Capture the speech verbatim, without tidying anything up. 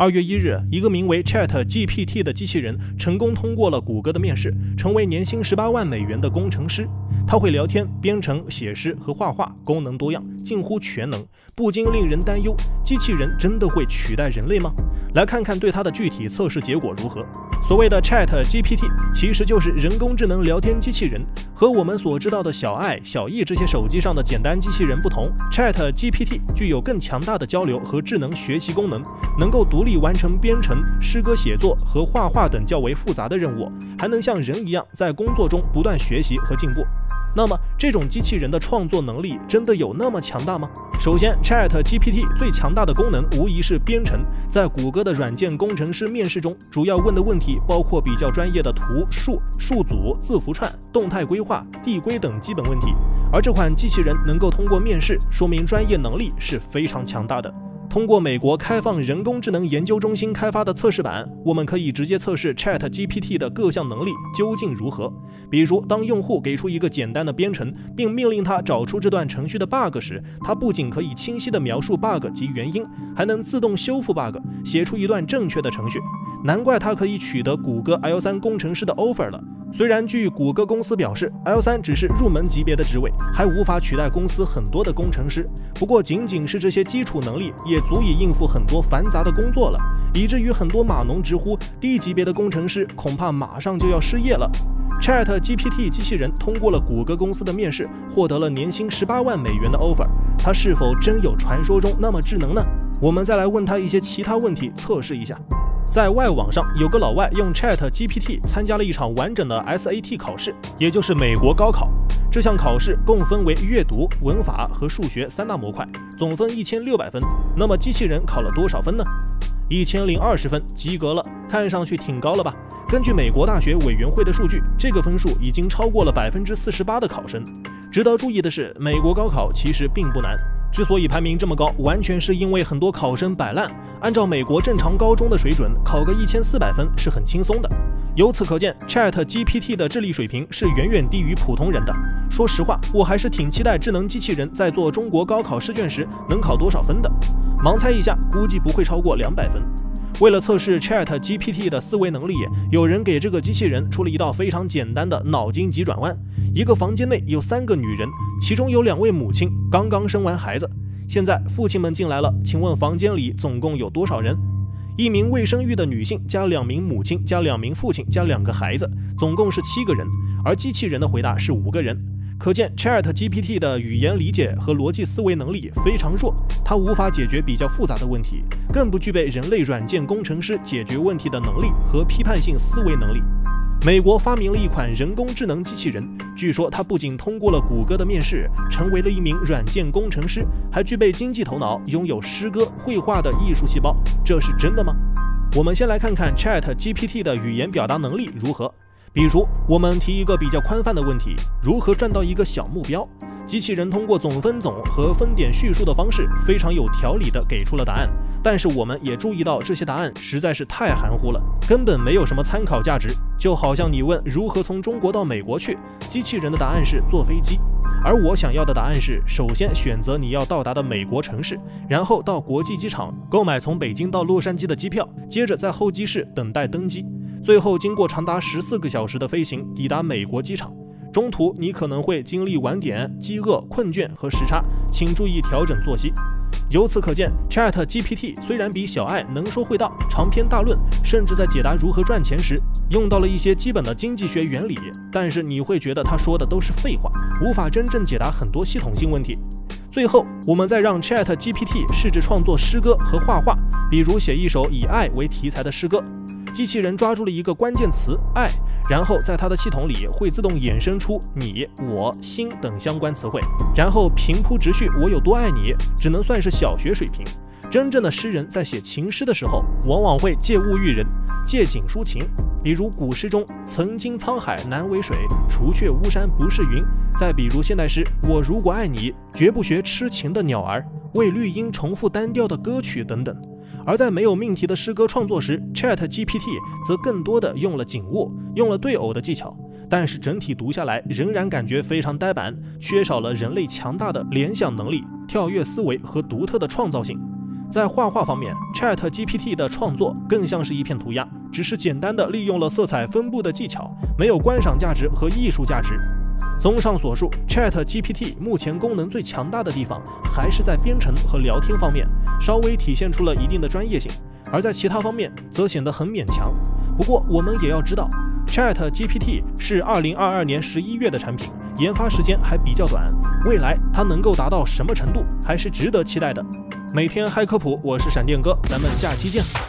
二月一日，一个名为 Chat G P T 的机器人成功通过了谷歌的面试，成为年薪十八万美元的工程师。他会聊天、编程、写诗和画画，功能多样，近乎全能，不禁令人担忧：机器人真的会取代人类吗？来看看对它的具体测试结果如何。所谓的 Chat G P T 其实就是人工智能聊天机器人，和我们所知道的小爱、小艺这些手机上的简单机器人不同 ，Chat G P T 具有更强大的交流和智能学习功能，能够独立完成编程、诗歌写作和画画等较为复杂的任务，还能像人一样在工作中不断学习和进步。那么，这种机器人的创作能力真的有那么强大吗？首先 ，Chat G P T 最强大的功能无疑是编程。在谷歌的软件工程师面试中，主要问的问题包括比较专业的图、数、数组、字符串、动态规划、递归等基本问题。而这款机器人能够通过面试，说明专业能力是非常强大的。通过美国开放人工智能研究中心开发的测试版，我们可以直接测试 Chat G P T 的各项能力究竟如何。比如，当用户给出一个简单的编程，并命令它找出这段程序的 bug 时，它不仅可以清晰地描述 bug 及原因，还能自动修复 bug， 写出一段正确的程序。难怪它可以取得谷歌 L 三 工程师的 offer 了。虽然据谷歌公司表示 ，L 三 只是入门级别的职位，还无法取代公司很多的工程师。不过，仅仅是这些基础能力，也足以应付很多繁杂的工作了，以至于很多码农直呼低级别的工程师恐怕马上就要失业了。Chat G P T 机器人通过了谷歌公司的面试，获得了年薪十八万美元的 offer。它是否真有传说中那么智能呢？我们再来问它一些其他问题，测试一下。在外网上有个老外用 Chat G P T 参加了一场完整的 S A T 考试，也就是美国高考。这项考试共分为阅读、文法和数学三大模块，总分一千六百分。那么机器人考了多少分呢？一千零二十分，及格了，看上去挺高了吧？根据美国大学委员会的数据，这个分数已经超过了百分之四十八的考生。值得注意的是，美国高考其实并不难。之所以排名这么高，完全是因为很多考生摆烂。按照美国正常高中的水准，考个一千四百分是很轻松的。由此可见 ，Chat G P T 的智力水平是远远低于普通人的。说实话，我还是挺期待智能机器人在做中国高考试卷时能考多少分的。盲猜一下，估计不会超过两百分。为了测试 Chat G P T 的思维能力，有人给这个机器人出了一道非常简单的脑筋急转弯。一个房间内有三个女人，其中有两位母亲刚刚生完孩子，现在父亲们进来了，请问房间里总共有多少人？一名未生育的女性加两名母亲加两名父亲加两个孩子，总共是七个人，而机器人的回答是五个人。可见 Chat G P T 的语言理解和逻辑思维能力非常弱，它无法解决比较复杂的问题，更不具备人类软件工程师解决问题的能力和批判性思维能力。美国发明了一款人工智能机器人，据说它不仅通过了谷歌的面试，成为了一名软件工程师，还具备经济头脑，拥有诗歌、绘画的艺术细胞。这是真的吗？我们先来看看 Chat G P T 的语言表达能力如何。比如，我们提一个比较宽泛的问题：如何赚到一个小目标？机器人通过总分总和分点叙述的方式，非常有条理地给出了答案。但是我们也注意到，这些答案实在是太含糊了，根本没有什么参考价值。就好像你问如何从中国到美国去，机器人的答案是坐飞机，而我想要的答案是，首先选择你要到达的美国城市，然后到国际机场购买从北京到洛杉矶的机票，接着在候机室等待登机，最后经过长达十四个小时的飞行抵达美国机场。中途你可能会经历晚点、饥饿、困倦和时差，请注意调整作息。由此可见 ，Chat G P T 虽然比小爱能说会道、长篇大论，甚至在解答如何赚钱时用到了一些基本的经济学原理，但是你会觉得他说的都是废话，无法真正解答很多系统性问题。最后，我们再让 Chat G P T 试着创作诗歌和画画，比如写一首以爱为题材的诗歌。机器人抓住了一个关键词“爱”，然后在它的系统里会自动衍生出你、我、心等相关词汇，然后平铺直叙“我有多爱你”，只能算是小学水平。真正的诗人在写情诗的时候，往往会借物喻人，借景抒情。比如古诗中“曾经沧海难为水，除却巫山不是云”；再比如现代诗“我如果爱你，绝不学痴情的鸟儿，为绿荫重复单调的歌曲”等等。而在没有命题的诗歌创作时 ，Chat G P T 则更多的用了景物，用了对偶的技巧，但是整体读下来仍然感觉非常呆板，缺少了人类强大的联想能力、跳跃思维和独特的创造性。在画画方面 ChatGPT 的创作更像是一片涂鸦，只是简单的利用了色彩分布的技巧，没有观赏价值和艺术价值。综上所述 ，ChatGPT 目前功能最强大的地方还是在编程和聊天方面，稍微体现出了一定的专业性，而在其他方面则显得很勉强。不过我们也要知道 ，ChatGPT 是二零二二年十一月的产品，研发时间还比较短，未来它能够达到什么程度，还是值得期待的。 每天嗨科普，我是闪电哥，咱们下期见。